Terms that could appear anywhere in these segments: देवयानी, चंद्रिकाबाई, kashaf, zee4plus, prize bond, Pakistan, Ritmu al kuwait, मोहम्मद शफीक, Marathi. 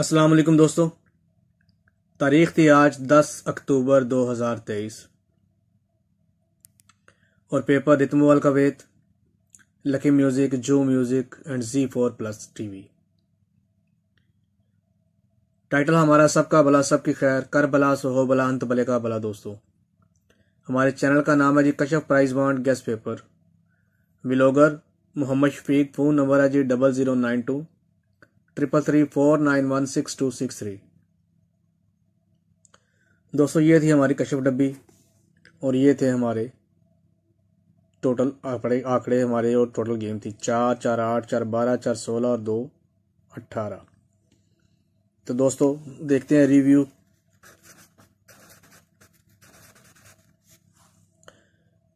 अस्सलाम वालेकुम दोस्तों, तारीख थी आज 10 अक्टूबर 2023 और पेपर रितमू अलकावेत, लकी म्यूज़िक, जो music and Z4+ TV। Title हमारा सबका भला सबकी खैर, कर भला सो हो भला, अंत भले का भला। दोस्तों हमारे चैनल का नाम है जी Kashaf prize bond guess paper. Vlogger मोहम्मद शफीक, phone number है जी 0092 3334916 263। दोस्तों ये थी हमारी कश्यप डब्बी और ये थे हमारे टोटल आंकड़े हमारे, और टोटल गेम थी 4, 4, 8, 4, 12, 4, 16 और 2, 18। तो दोस्तों देखते हैं रिव्यू।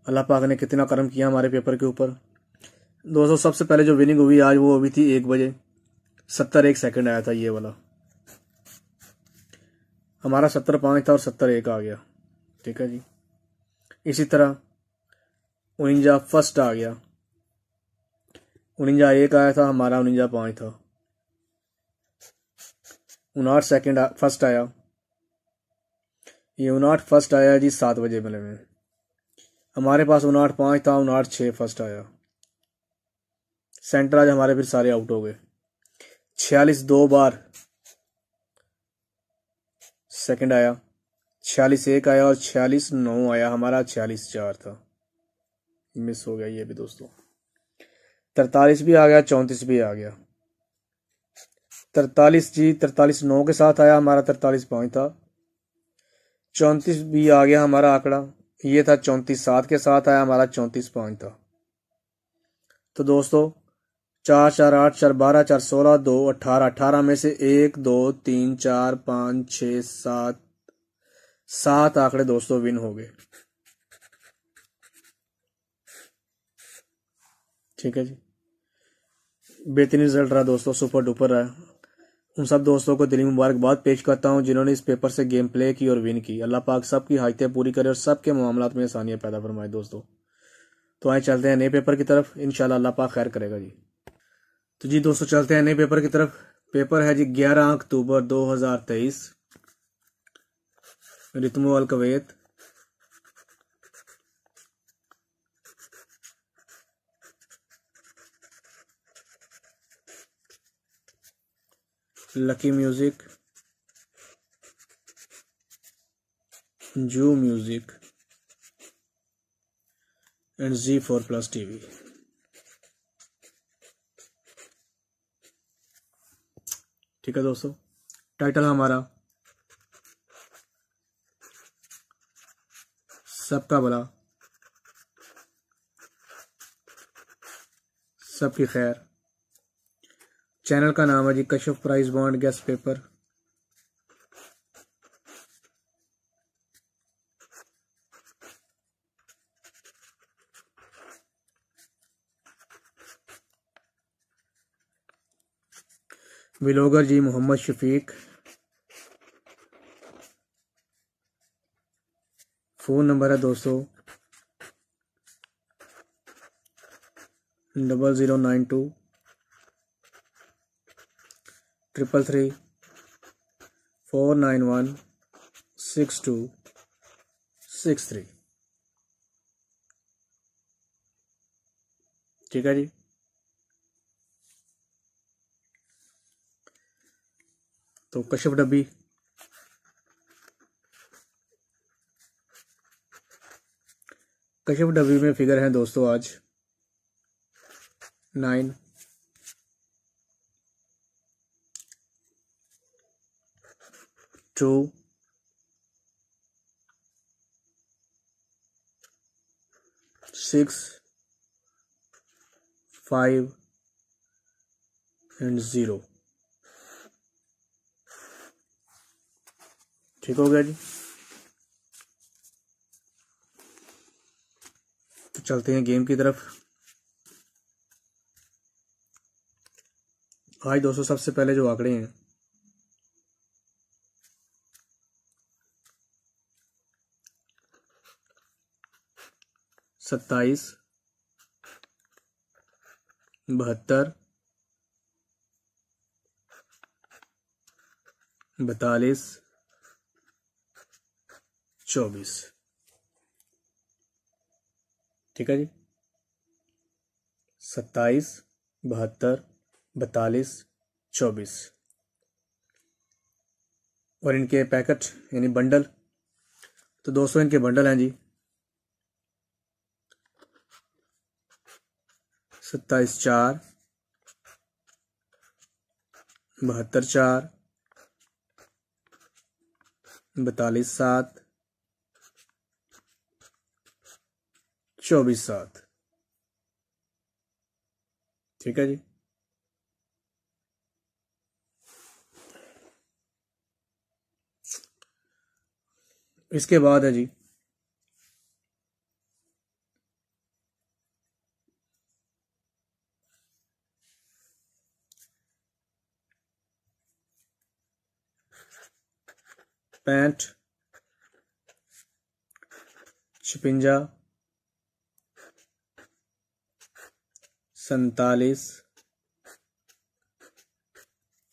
अल्लाह पाक ने कितना करम किया हमारे पेपर के ऊपर। दोस्तों सबसे पहले जो विनिंग हुई आज वो अभी थी 1 बजे 71 सेकंड आया था, ये वाला हमारा 75 था और 71 आ गया, ठीक है जी। इसी तरह 49 फर्स्ट आ गया, 49 1 आया था हमारा, 49 5 था, 59 सेकंड फर्स्ट आया, ये 59 फर्स्ट आया जी 7 बजे मिले में, हमारे पास 59 5 था, 59 6 फर्स्ट आया। सेंटर आज हमारे फिर सारे आउट हो गए, 46 2 बार सेकंड आया, 46 1 आया और 46 9 आया, हमारा 46 4 था, मिस हो गया ये भी दोस्तों। 43 भी आ गया, 34 भी आ गया, 43 जी 43 9 के साथ आया, हमारा 43 5 था। 34 भी आ गया हमारा आंकड़ा, ये था 34 7 के साथ आया, हमारा 34 5 था। तो दोस्तों 4, 4, 8, 4, 12, 4, 16, 2, 18, 18 में से 1, 2, 3, 4, 5, 6, 7 आंकड़े दोस्तों विन हो गए, ठीक है जी। बेहतरीन रिजल्ट रहा दोस्तों, सुपर डुपर रहा। उन सब दोस्तों को दिली मुबारकबाद पेश करता हूं जिन्होंने इस पेपर से गेम प्ले की और विन की। अल्लाह पाक सबकी हाइतें पूरी करे और सबके मामलात में आसानियां पैदा फरमाए। दोस्तों तो आए चलते हैं नए पेपर की तरफ, इंशाल्लाह अल्लाह पाक खैर करेगा जी। तो जी दोस्तों चलते हैं नए पेपर की तरफ। पेपर है जी 11 अक्टूबर 2023, रितमू अलकावेत। लकी म्यूजिक, जो म्यूजिक एंड Z4+ TV। ठीक है दोस्तों, टाइटल हमारा सबका भला सबकी खैर। चैनल का नाम है जी Kashaf prize bond guess paper. Vlogger जी मोहम्मद शफीक, फोन नंबर है दोस्तों 0092 333 491 62 63, ठीक है जी। तो कश्यप डब्बी में फिगर है दोस्तों आज 9, 2, 6, 5 and 0, ठीक हो गया जी। तो चलते हैं गेम की तरफ। आज दोस्तों सबसे पहले जो आंकड़े हैं, सत्ताईस, 72, 42, 24। ठीक है जी, 27, 72, 42, 24। और इनके पैकेट यानी बंडल, तो 200 इनके बंडल हैं जी। 27 4, 72 4, 42 7, 24 7। ठीक है जी। इसके बाद है जी 65, 56,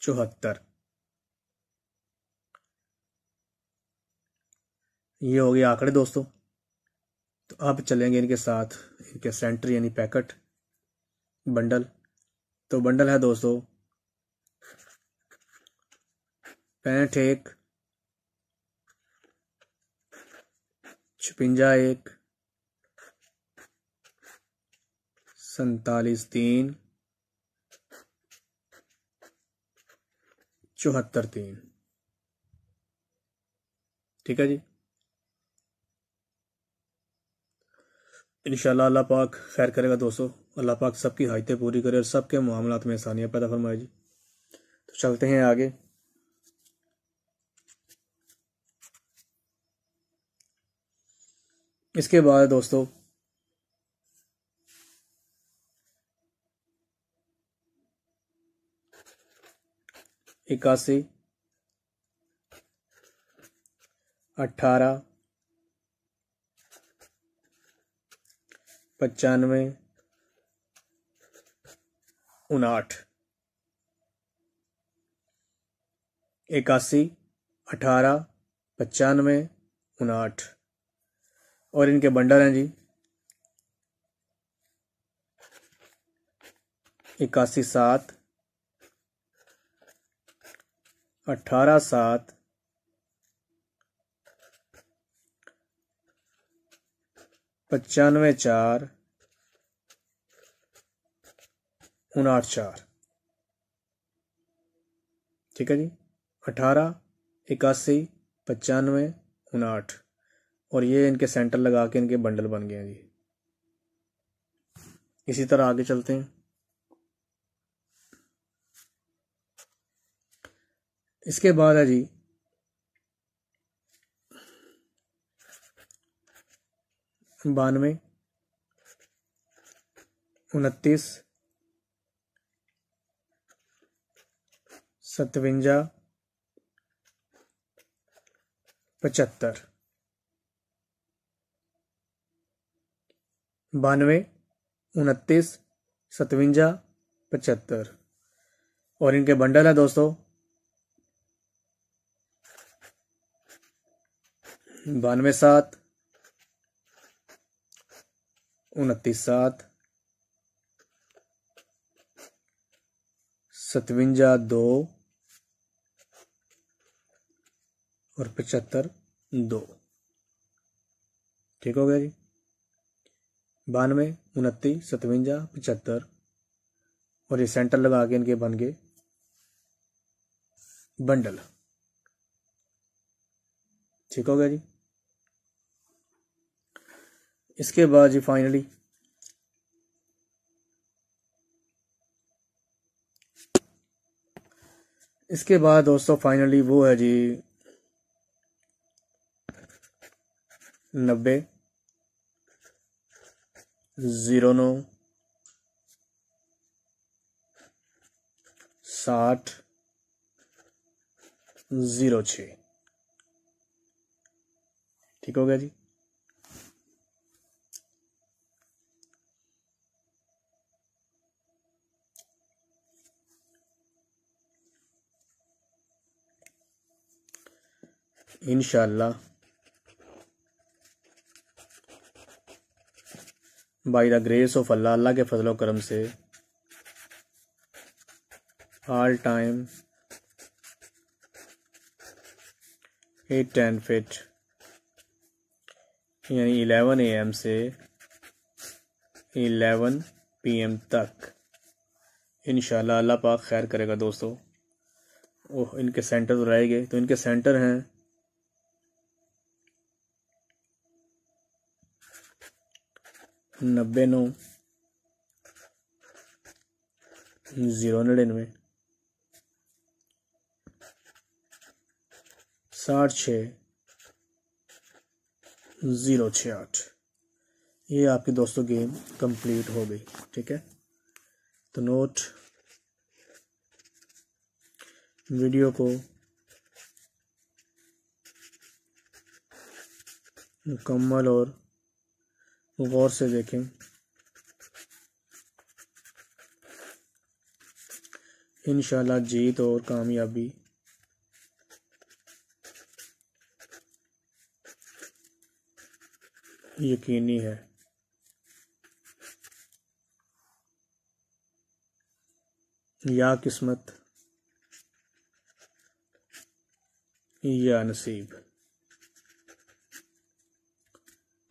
47, 74। ये हो गए आंकड़े दोस्तों। तो अब चलेंगे इनके साथ इनके सेंटर यानी पैकेट बंडल। तो बंडल है दोस्तों 65 1, 56 1, 47 3, 74 3। ठीक है जी। इंशाल्लाह अल्लाह पाक खैर करेगा दोस्तों। अल्लाह पाक सबकी हाइतें पूरी करे और सबके मामलात में आसानियाँ पैदा फरमाए जी। तो चलते हैं आगे। इसके बाद दोस्तों 81, 18, 95, 59। 81, 18, 95, 59 और इनके बंडल हैं जी 81 7, 18 7, 95 4, 59 4। ठीक है जी। 18, 81, 95, 59 और ये इनके सेंटर लगा के इनके बंडल बन गए हैं जी। इसी तरह आगे चलते हैं। इसके बाद है जी 92, 29, 57, 75, 92, 29, 57, 75 और इनके बंडल है दोस्तों 92 7, 29 7, 57 2 और 75 2। ठीक हो गया जी। 92, 29, 57, 75 और ये सेंटर लगा के इनके बन गए बंडल। ठीक हो गया जी। इसके बाद जी फाइनली वो है जी 90, 09, 60, 06। ठीक हो गया जी। इंशाल्लाह बाय द ग्रेस ऑफ अल्लाह, अल्लाह के फजल और करम से ऑल टाइम 8:10 यानी 11 AM से 11 PM तक इंशाल्लाह अल्लाह पाक खैर करेगा दोस्तों। ओह इनके सेंटर तो रह गए, तो इनके सेंटर हैं नब्बे 99 099 60 6 0 6 8। ये आपकी दोस्तों गेम कंप्लीट हो गई, ठीक है। तो नोट, वीडियो को मुकम्मल और गौर से देखें। इंशाल्लाह जीत और कामयाबी यकीनी है। या किस्मत या नसीब,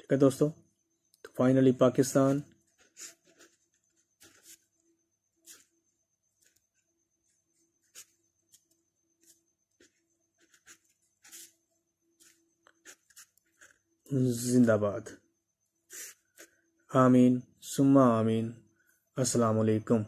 ठीक है दोस्तों। फाइनली पाकिस्तान जिंदाबाद, आमीन सुम्मा आमीन। अस्सलाम वालेकुम।